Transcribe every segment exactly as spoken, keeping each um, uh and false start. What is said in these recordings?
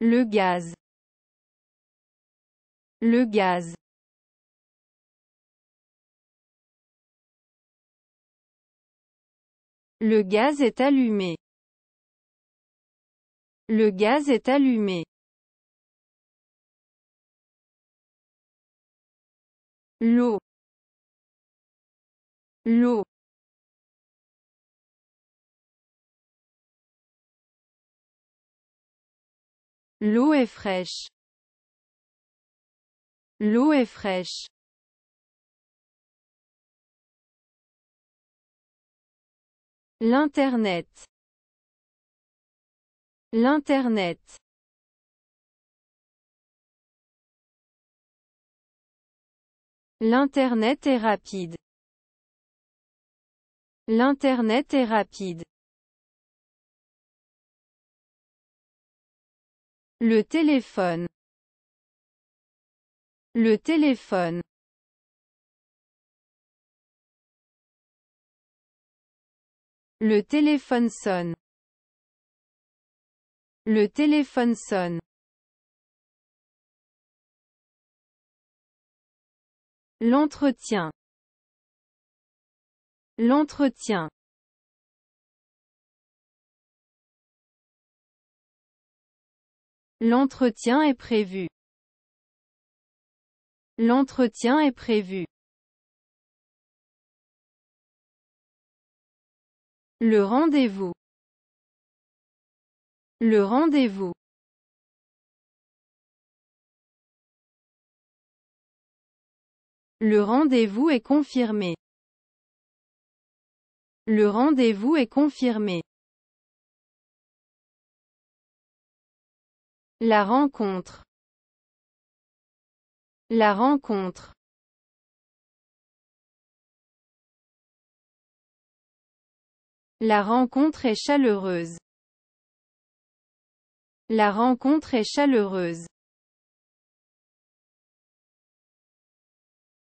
Le gaz. Le gaz. Le gaz est allumé. Le gaz est allumé. L'eau. L'eau. L'eau est fraîche. L'eau est fraîche. L'Internet. L'Internet. L'Internet est rapide. L'Internet est rapide. Le téléphone. Le téléphone. Le téléphone sonne. Le téléphone sonne. L'entretien. L'entretien. L'entretien est prévu. L'entretien est prévu. Le rendez-vous. Le rendez-vous. Le rendez-vous est confirmé. Le rendez-vous est confirmé. La rencontre. La rencontre. La rencontre est chaleureuse. La rencontre est chaleureuse.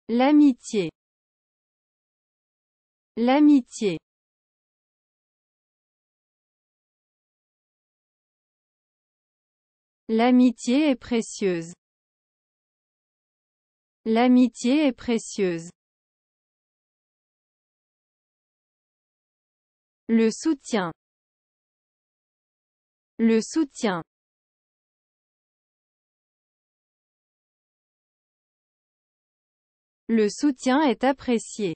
L'amitié. L'amitié. L'amitié est précieuse. L'amitié est précieuse. Le soutien. Le soutien. Le soutien est apprécié.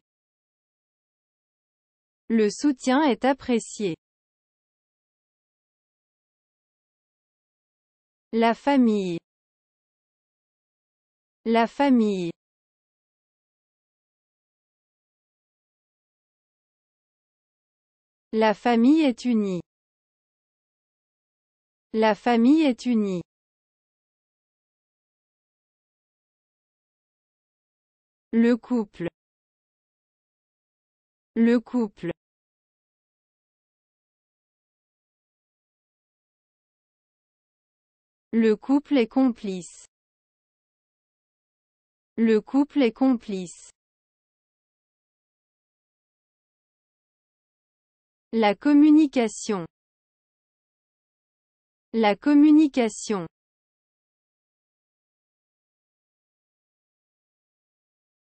Le soutien est apprécié. La famille. La famille. La famille est unie. La famille est unie. Le couple. Le couple. Le couple est complice. Le couple est complice. La communication. La communication.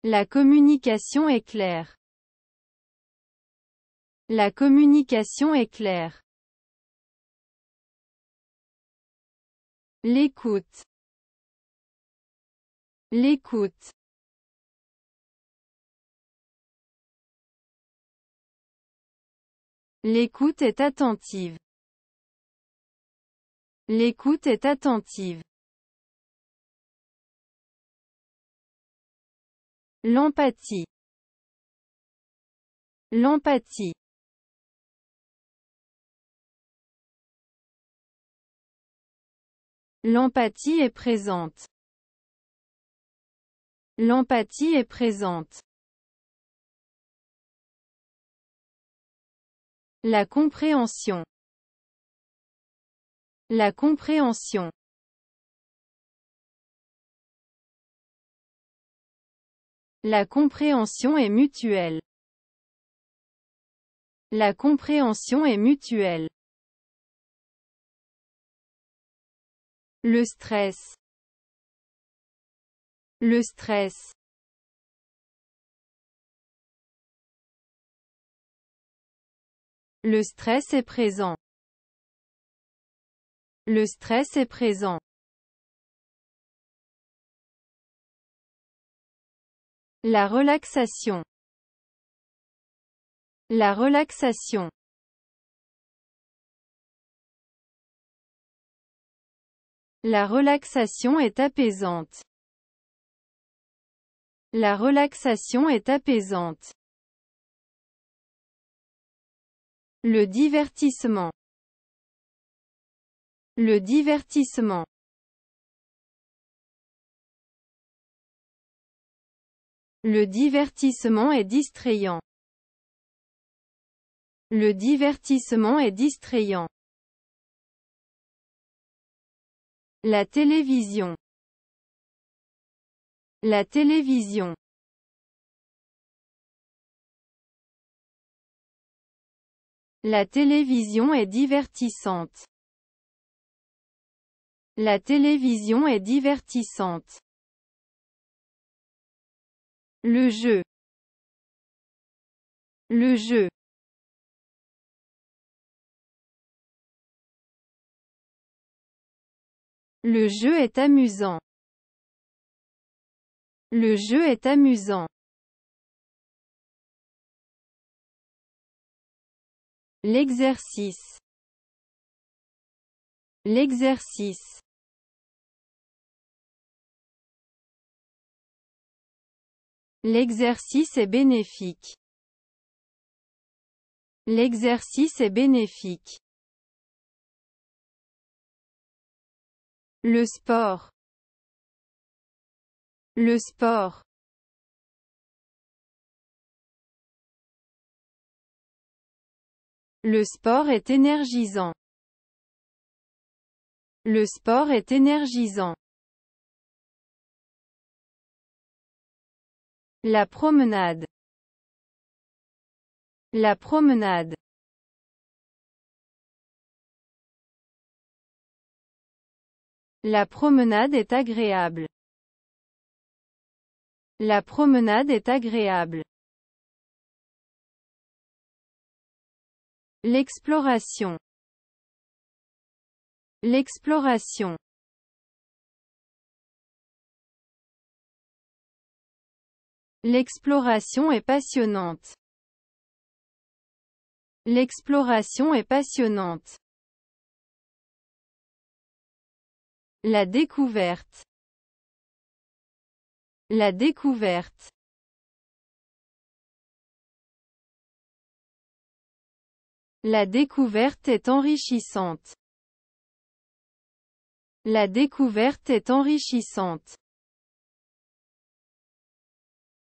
La communication est claire. La communication est claire. L'écoute. L'écoute. L'écoute est attentive. L'écoute est attentive. L'empathie. L'empathie. L'empathie est présente. L'empathie est présente. La compréhension. La compréhension. La compréhension est mutuelle. La compréhension est mutuelle. Le stress. Le stress. Le stress est présent. Le stress est présent. La relaxation. La relaxation. La relaxation est apaisante. La relaxation est apaisante. Le divertissement. Le divertissement. Le divertissement est distrayant. Le divertissement est distrayant. La télévision. La télévision. La télévision est divertissante. La télévision est divertissante. Le jeu. Le jeu. Le jeu est amusant. Le jeu est amusant. L'exercice. L'exercice. L'exercice est bénéfique. L'exercice est bénéfique. Le sport. Le sport. Le sport est énergisant. Le sport est énergisant. La promenade. La promenade. La promenade est agréable. La promenade est agréable. L'exploration. L'exploration. L'exploration est passionnante. L'exploration est passionnante. La découverte. La découverte. La découverte est enrichissante. La découverte est enrichissante.